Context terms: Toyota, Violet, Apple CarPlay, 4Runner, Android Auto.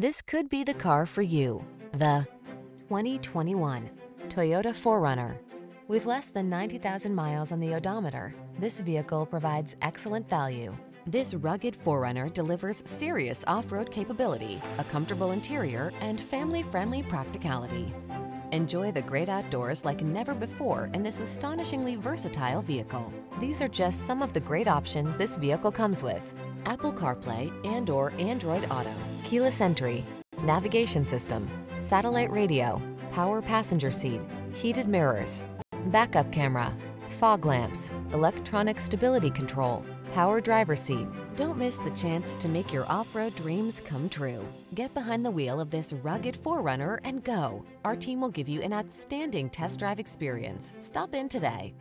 This could be the car for you. The 2021 Toyota 4Runner. With less than 90,000 miles on the odometer, this vehicle provides excellent value. This rugged 4Runner delivers serious off-road capability, a comfortable interior, and family-friendly practicality. Enjoy the great outdoors like never before in this astonishingly versatile vehicle. These are just some of the great options this vehicle comes with: Apple CarPlay and/or Android Auto, keyless entry, navigation system, satellite radio, power passenger seat, heated mirrors, backup camera, fog lamps, electronic stability control, power driver's seat. Don't miss the chance to make your off-road dreams come true. Get behind the wheel of this rugged 4Runner and go. Our team will give you an outstanding test drive experience. Stop in today.